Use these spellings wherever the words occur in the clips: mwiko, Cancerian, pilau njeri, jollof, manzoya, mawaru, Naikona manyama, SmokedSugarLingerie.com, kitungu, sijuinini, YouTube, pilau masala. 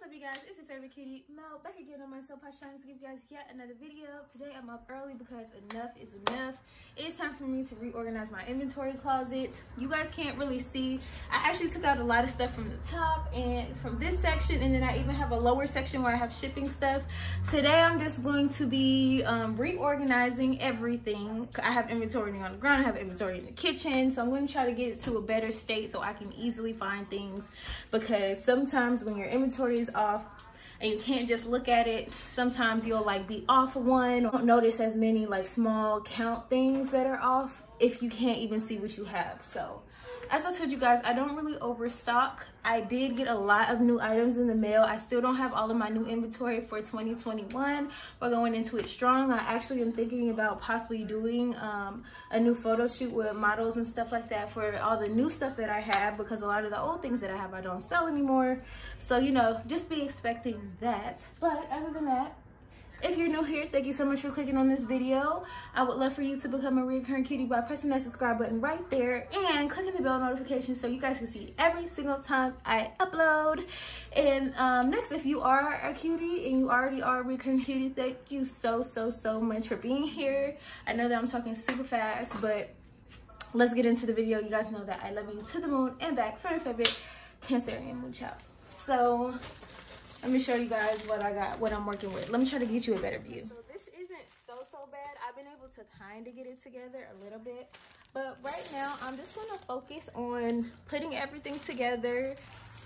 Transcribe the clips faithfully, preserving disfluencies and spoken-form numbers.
What's up, you guys? It's your favorite kitty Mel back again on my soap hot shine to give you guys yet another video. Today I'm up early because enough is enough. It is time for me to reorganize my inventory closet. You guys can't really see, I actually took out a lot of stuff from the top and from this section, and then I even have a lower section where I have shipping stuff. Today I'm just going to be um, reorganizing everything. I have inventory on the ground, I have inventory in the kitchen, so I'm going to try to get it to a better state so I can easily find things, because sometimes when your inventory is off and you can't just look at it, sometimes you'll like be off one or don't notice as many like small count things that are off if you can't even see what you have. So as I told you guys, I don't really overstock. I did get a lot of new items in the mail. I still don't have all of my new inventory for twenty twenty-one. We're going into it strong. I actually am thinking about possibly doing um, a new photo shoot with models and stuff like that for all the new stuff that I have, because a lot of the old things that I have I don't sell anymore. So, you know, just be expecting that. But other than that, if you're new here, thank you so much for clicking on this video. I would love for you to become a recurring kitty by pressing that subscribe button right there and clicking the bell notification so you guys can see every single time I upload. And um, next, if you are a cutie and you already are a recurring cutie, thank you so, so, so much for being here. I know that I'm talking super fast, but let's get into the video. You guys know that I love you to the moon and back for your favorite Cancerian moon child. So let me show you guys what I got, what I'm working with. Let me try to get you a better view. So this isn't so, so bad. I've been able to kind of get it together a little bit. But right now, I'm just going to focus on putting everything together,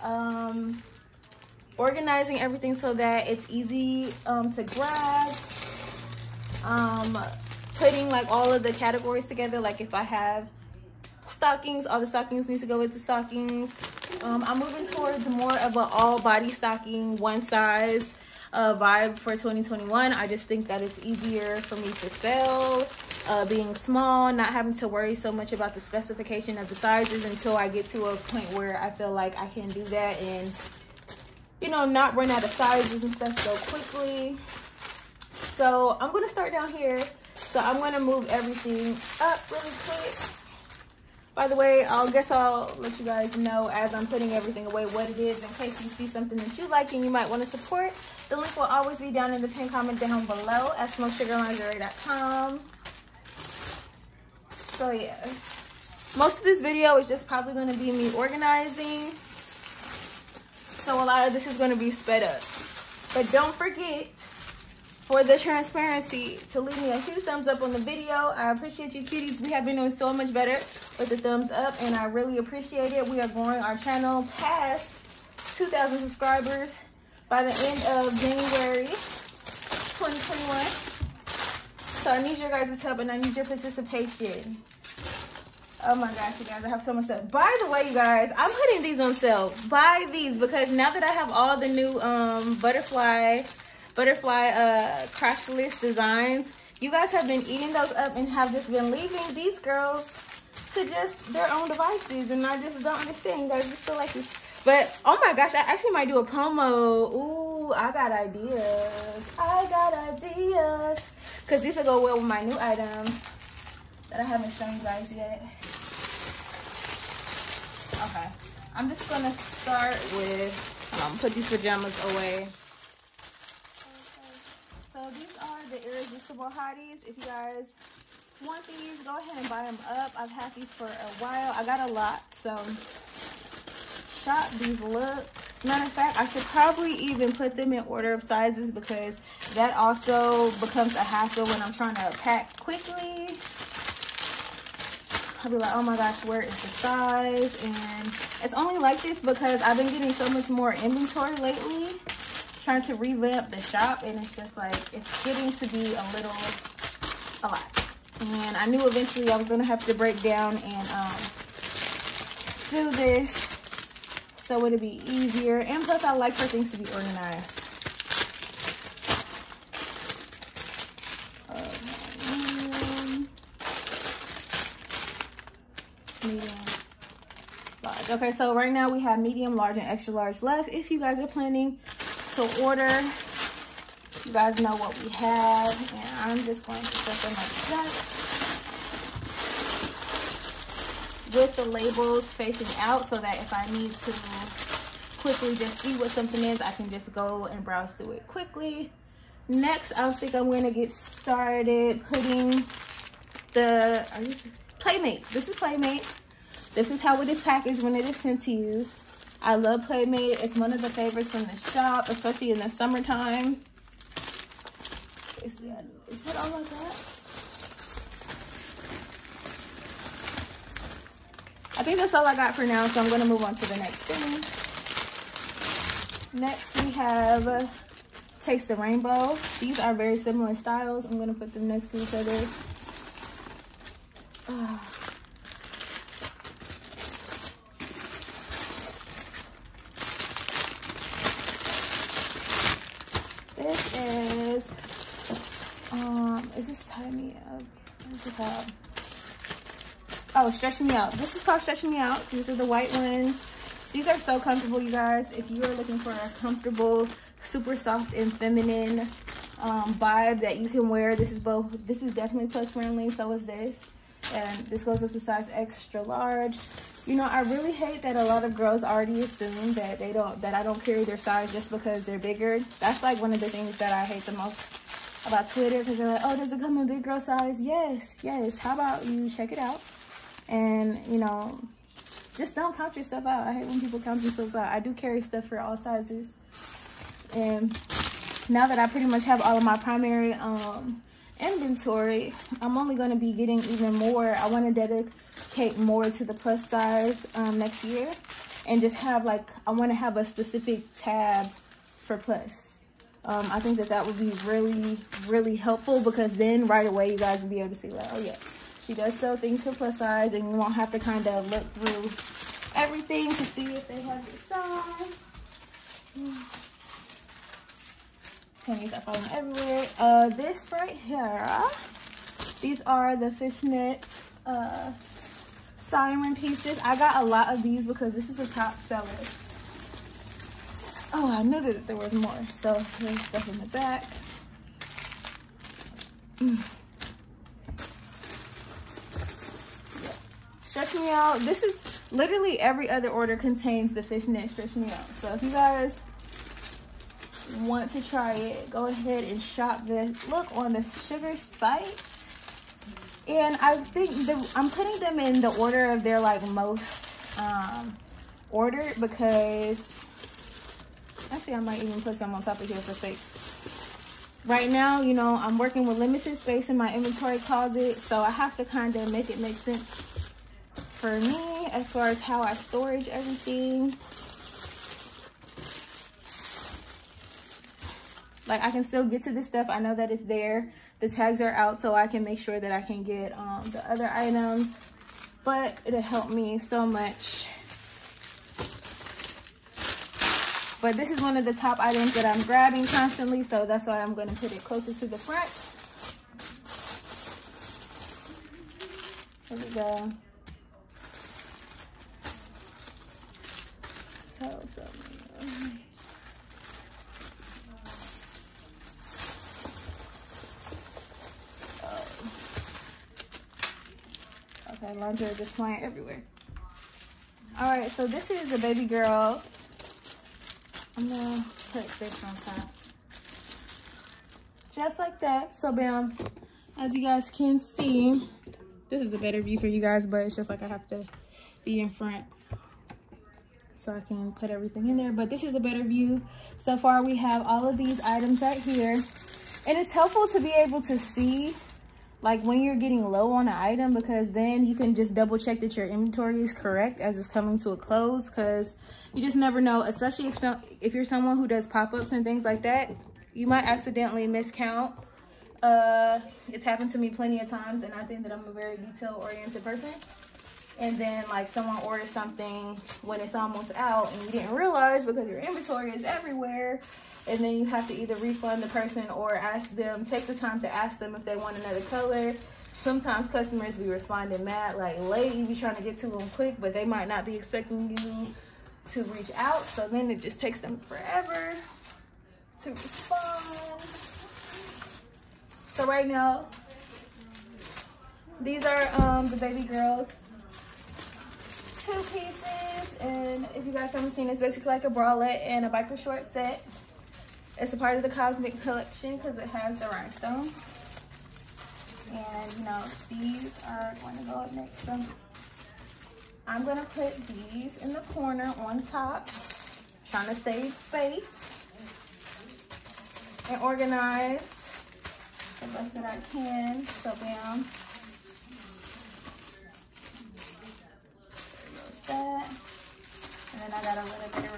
um, organizing everything so that it's easy um, to grab, um, putting like all of the categories together. Like if I have stockings, all the stockings need to go with the stockings. Um, I'm moving towards more of an all-body stocking, one-size uh, vibe for twenty twenty-one. I just think that it's easier for me to sell, uh, being small, not having to worry so much about the specification of the sizes until I get to a point where I feel like I can do that and, you know, not run out of sizes and stuff so quickly. So I'm going to start down here. So I'm going to move everything up really quick. By the way, I'll guess I'll let you guys know as I'm putting everything away what it is in case you see something that you like and you might want to support. The link will always be down in the pinned comment down below at smoked sugar lingerie dot com. So yeah, most of this video is just probably going to be me organizing. So a lot of this is going to be sped up. But don't forget, for the transparency, to leave me a huge thumbs up on the video. I appreciate you cuties. We have been doing so much better with the thumbs up, and I really appreciate it. We are growing our channel past two thousand subscribers by the end of January twenty twenty-one. So I need your guys' help, and I need your participation. Oh my gosh, you guys, I have so much stuff. By the way, you guys, I'm putting these on sale. Buy these, because now that I have all the new um, butterfly... butterfly uh crotchless designs, you guys have been eating those up and have just been leaving these girls to just their own devices, and I just don't understand. You guys just feel like this, but oh my gosh, I actually might do a promo. Ooh, I got ideas, I got ideas, because these will go well with my new items that I haven't shown you guys yet. Okay, I'm just gonna start with um put these pajamas away. So these are the Irresistible Hotties. If you guys want these, go ahead and buy them up. I've had these for a while. I got a lot, so shop these looks. Matter of fact, I should probably even put them in order of sizes, because that also becomes a hassle when I'm trying to pack quickly. I'll be like, oh my gosh, where is the size? And it's only like this because I've been getting so much more inventory lately, trying to revamp the shop, and it's just like it's getting to be a little a lot, and I knew eventually I was gonna have to break down and um do this so it'd be easier, and plus I like for things to be organized. Um, medium. Large. Okay, so right now we have medium, large, and extra large left. If you guys are planning to order, you guys know what we have, and I'm just going to set them up with the labels facing out so that if I need to quickly just see what something is. I can just go and browse through it quickly. Next, I think I'm going to get started putting the are you, Playmate. This is Playmate. This is how it is packaged when it is sent to you. I love Playmate. It's one of the favorites from the shop, especially in the summertime. Is that, is that all I got? I think that's all I got for now, so I'm going to move on to the next thing. Next, we have Taste the Rainbow. These are very similar styles. I'm going to put them next to each other. Uh, this is, um, is this tie me up? What's it called? Oh, Stretching Me Out. This is called Stretching Me Out. These are the white ones. These are so comfortable, you guys. If you are looking for a comfortable, super soft and feminine um, vibe that you can wear, this is both. This is definitely plus friendly. So is this, and this goes up to size extra large. You know, I really hate that a lot of girls already assume that they don't that I don't carry their size just because they're bigger. That's like one of the things that I hate the most about Twitter, because they're like, "Oh, does it come in big girl size?" Yes, yes. How about you check it out? And, you know, just don't count yourself out. I hate when people count themselves out. I do carry stuff for all sizes. And now that I pretty much have all of my primary um, inventory, I'm only going to be getting even more. I want to dedicate more to the plus size um, next year. And just have, like, I want to have a specific tab for plus. Um, I think that that would be really, really helpful, because then right away you guys will be able to see, like, oh, yeah. She does sell things for plus size, and you won't have to kind of look through everything to see if they have your size. Panties are falling everywhere. Uh, this right here, these are the fishnet uh, siren pieces. I got a lot of these because this is a top seller. Oh, I knew that there was more. So there's stuff in the back. Mm. Stretch Me Out. This is literally every other order contains the fishnet Stretch Me Out. So if you guys want to try it, go ahead and shop this look on the Sugar site. And I think the, I'm putting them in the order of their like most um, ordered, because actually I might even put some on top of here for sake. Right now, you know, I'm working with limited space in my inventory closet, so I have to kind of make it make sense for me as far as how I storage everything. Like, I can still get to this stuff. I know that it's there. The tags are out, so I can make sure that I can get um, the other items, but it'll help me so much. But this is one of the top items that I'm grabbing constantly, so that's why I'm gonna put it closer to the front. There we go. So, okay, laundry is just flying everywhere. All right, so this is the baby girl. I'm gonna put this on top, just like that. So, bam. As you guys can see, this is a better view for you guys, but it's just like I have to be in front so I can put everything in there, but this is a better view. So far we have all of these items right here, and it's helpful to be able to see like when you're getting low on an item, because then you can just double check that your inventory is correct as it's coming to a close, because you just never know, especially if some if you're someone who does pop-ups and things like that, you might accidentally miscount. Uh, it's happened to me plenty of times, and I think that I'm a very detail-oriented person. And then like someone orders something when it's almost out and you didn't realize because your inventory is everywhere, and then you have to either refund the person or ask them, take the time to ask them if they want another color. Sometimes customers be responding mad like late, you be trying to get to them quick, but they might not be expecting you to reach out, so then it just takes them forever to respond. So right now these are um the baby girls. two pieces, and if you guys haven't seen, it's basically like a bralette and a biker short set. It's a part of the Cosmic collection because it has the rhinestones. And you know, these are going to go up next. So I'm going to put these in the corner on top, trying to save space and organize the best that I can. So bam. That. And then I got a little bit of red.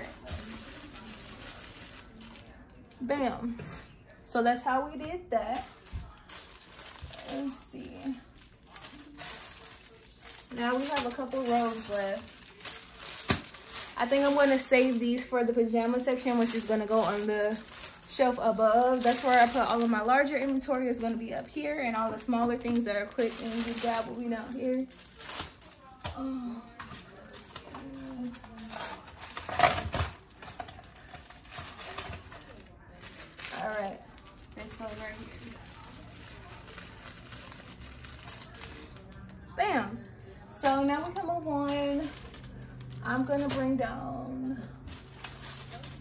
Bam. So that's how we did that. Let's see. Now we have a couple rows left. I think I'm going to save these for the pajama section, which is going to go on the shelf above. That's where I put all of my larger inventory. It's going to be up here, and all the smaller things that are quick and easy grab will be down here. Oh. All right, this one right here. Bam. So now we can move on. I'm gonna bring down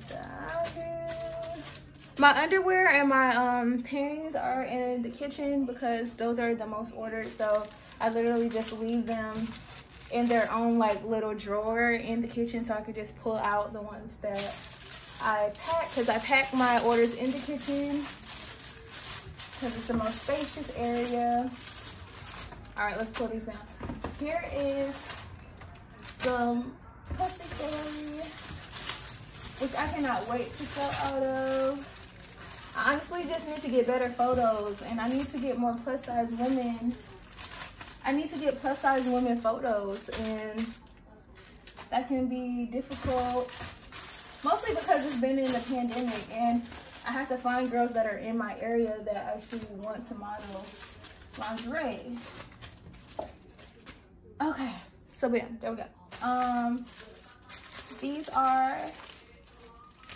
that here. My underwear and my um pants are in the kitchen because those are the most ordered. So I literally just leave them in their own like little drawer in the kitchen, so I could just pull out the ones that I pack, because I pack my orders in the kitchen because it's the most spacious area. All right, let's pull these down. Here is some pussy, which I cannot wait to sell out of. I honestly just need to get better photos, and I need to get more plus size women. I need to get plus size women photos, and that can be difficult. Mostly because it's been in the pandemic, and I have to find girls that are in my area that actually want to model lingerie. Okay, so bam, there we go. Um, these are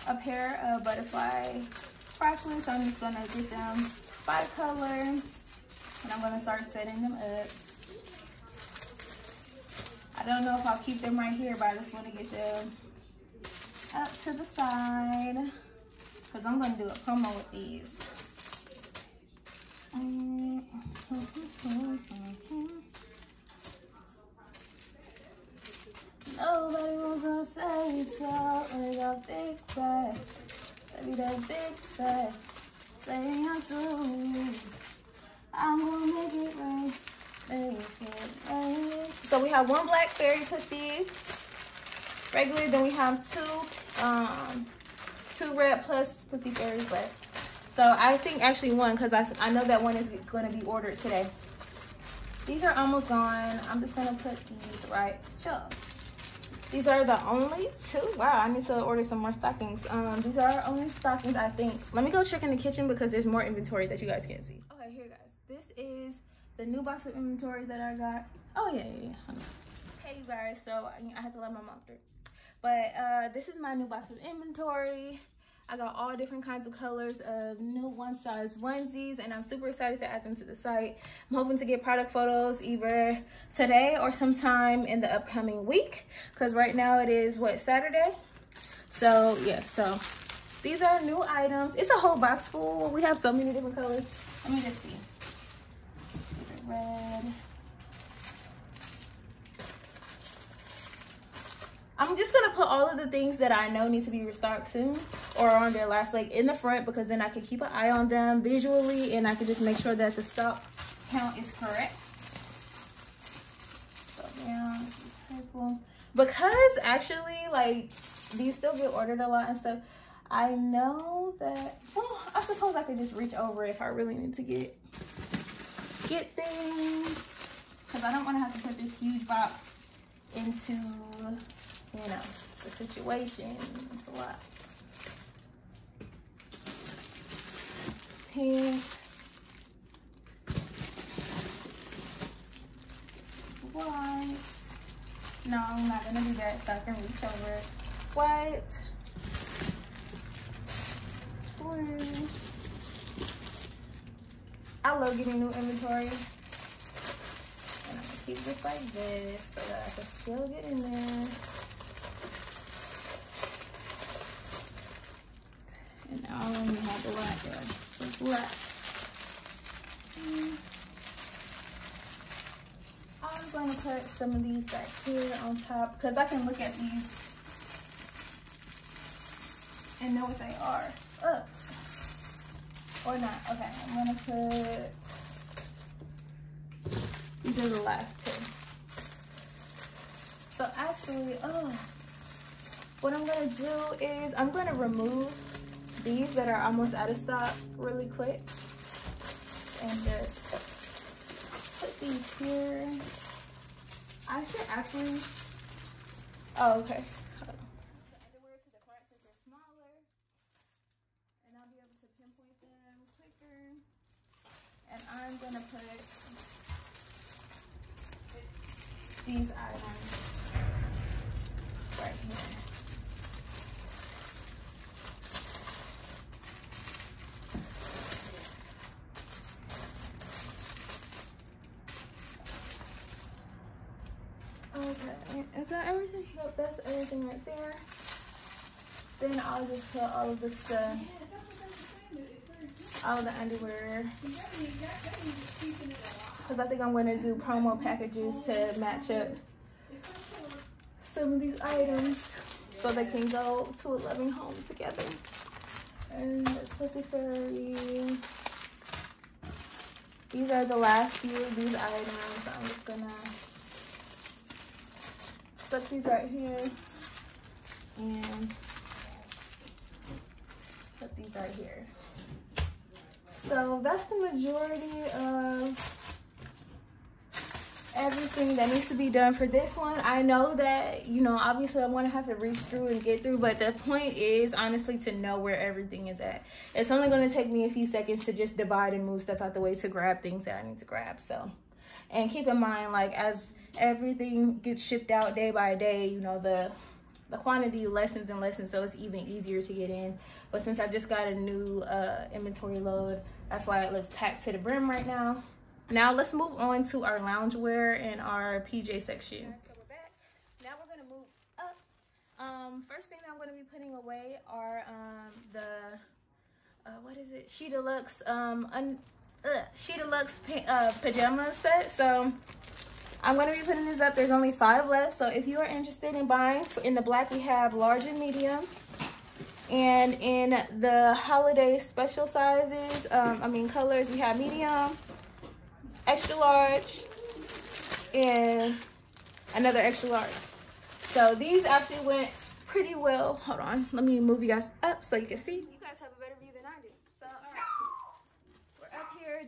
a pair of butterfly frocklets, so I'm just gonna get them by color, and I'm gonna start setting them up. I don't know if I'll keep them right here, but I just wanna get them up to the side because I'm going to do a promo with these. Nobody was going to say so. They got big facts. Baby, that big facts. Saying I'm doing. I'm going to make it right. Make it right. So we have one blackberry pussy. Regular, then we have two um two red plus pussy berries left. So I think actually one, because I, I know that one is going to be ordered today. These are almost gone. I'm just going to put these right up. These are the only two. Wow, I need to order some more stockings. Um these are our only stockings, I think. Let me go check in the kitchen because there's more inventory that you guys can't see. Okay, here guys, this is the new box of inventory that I got. Oh yeah, yeah, yeah. Hey you guys, so I, I had to let my mom through. But uh, this is my new box of inventory. I got all different kinds of colors of new one size onesies, and I'm super excited to add them to the site. I'm hoping to get product photos either today or sometime in the upcoming week, because right now it is what, Saturday? So yeah, so these are new items. It's a whole box full. We have so many different colors. Let me just see. Red. I'm just gonna put all of the things that I know need to be restocked soon or on their last leg in the front, because then I can keep an eye on them visually and I can just make sure that the stock count is correct. So yeah, purple. Because actually, like, these still get ordered a lot and stuff. I know that, well, I suppose I could just reach over if I really need to get, get things. Cause I don't wanna have to put this huge box into, you know, the situation. It's a lot. Pink. White. No, I'm not gonna do that, so I can reach over. White. Blue. I love getting new inventory. And I'm keep it like this so that I can still get in there. And now I only have the black there, so black. I'm going to put some of these back here on top because I can look at these and know what they are. Ugh. Or not. Okay, I'm going to put, these are the last two. So actually, oh, what I'm going to do is I'm going to remove these that are almost out of stock really quick and just put these here. I should actually, oh, okay. Hold on. So I can wear it to the front because they're smaller and I'll be able to pinpoint them quicker. And I'm gonna put these items right here. Okay, is that everything? Nope, that's everything right there. Then I'll just put all of this stuff, all the underwear, because I think I'm going to do promo packages to match up some of these items so they can go to a loving home together. And that's Pussy Fairy. These are the last few of these items. I'm just going to stuck these right here and put these right here. So that's the majority of everything that needs to be done for this one. I know that, you know, obviously I want to have to reach through and get through, but the point is honestly to know where everything is at. It's only going to take me a few seconds to just divide and move stuff out the way to grab things that I need to grab. So, and keep in mind, like, as everything gets shipped out day by day, you know, the the quantity lessens and lessens, so it's even easier to get in. But since I just got a new uh inventory load, that's why it looks packed to the brim right now. Now let's move on to our loungewear and our P J section. All right, so we're back. Now we're gonna move up. Um first thing that I'm gonna be putting away are um the uh what is it, She Deluxe um un Ugh, She Deluxe uh, pajama set. So I'm going to be putting this up. There's only five left, so if you are interested in buying, in the black we have large and medium, and in the holiday special sizes, um, I mean colors, we have medium, extra large, and another extra large. So these actually went pretty well. Hold on, let me move you guys up so you can see. You guys have a better view than I do. So all right.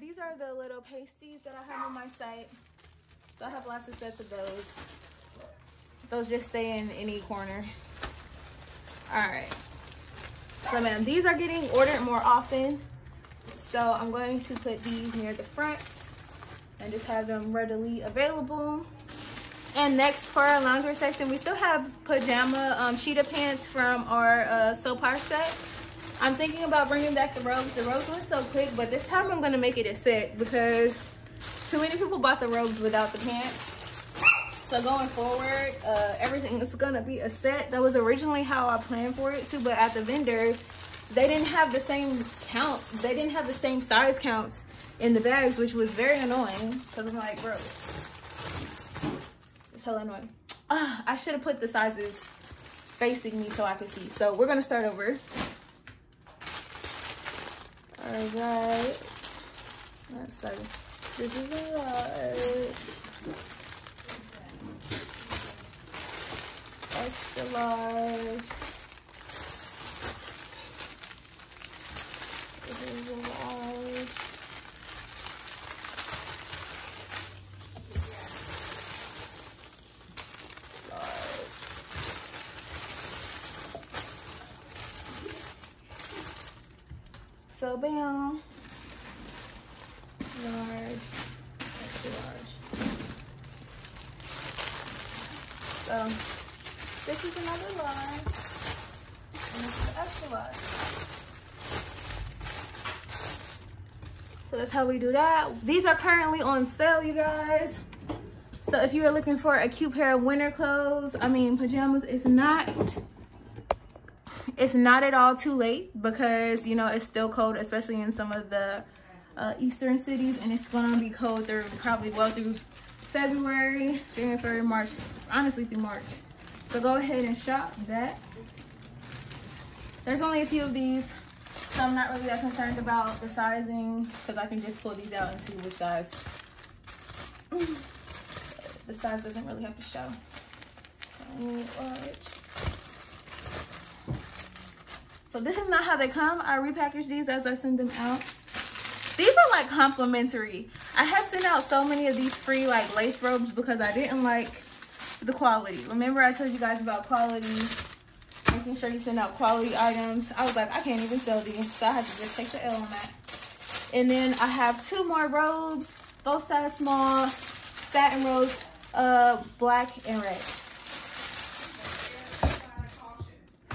These are the little pasties that I have on my site, so I have lots of sets of those. Those just stay in any corner. All right, so man, these are getting ordered more often, so I'm going to put these near the front and just have them readily available. And next for our loungewear section, we still have pajama um, cheetah pants from our uh, Sopar set. I'm thinking about bringing back the robes. The robes went so quick, but this time I'm gonna make it a set because too many people bought the robes without the pants. So going forward, uh, everything is gonna be a set. That was originally how I planned for it too, but at the vendor, they didn't have the same count. They didn't have the same size counts in the bags, which was very annoying because I'm like, bro, it's hella annoying. Uh, I should have put the sizes facing me so I could see. So we're gonna start over. All right, let's see. This is a large, extra large. This is a large. So bam, large, extra large. So this is another large, and this is an extra large. So that's how we do that. These are currently on sale, you guys. So if you are looking for a cute pair of winter clothes, I mean pajamas, it's not it's not at all too late, because you know it's still cold, especially in some of the uh, eastern cities, and it's going to be cold through probably well through February, January, March, honestly through March. So go ahead and shop that. There's only a few of these, so I'm not really that concerned about the sizing, because I can just pull these out and see which size. The size doesn't really have to show. So this is not how they come. I repackage these as I send them out. These are like complimentary. I had sent out so many of these free like lace robes because I didn't like the quality. Remember I told you guys about quality, making sure you send out quality items. I was like, I can't even sell these, so I had to just take the L on that. And then I have two more robes, both size small, satin robes, uh, black and red.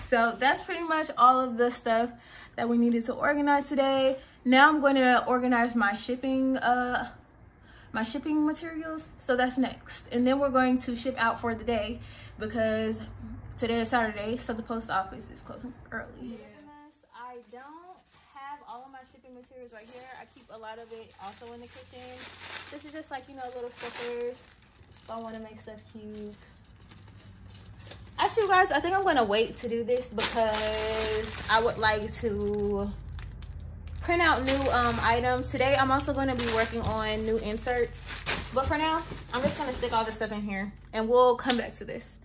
So that's pretty much all of the stuff that we needed to organize today. Now I'm going to organize my shipping, uh, my shipping materials. So that's next. And then we're going to ship out for the day because today is Saturday, so the post office is closing early. I don't have all of my shipping materials right here. I keep a lot of it also in the kitchen. This is just like, you know, little stickers. If I want to make stuff cute. Actually, guys, I think I'm going to wait to do this because I would like to print out new um, items. Today, I'm also going to be working on new inserts. But for now, I'm just going to stick all this stuff in here. And we'll come back to this.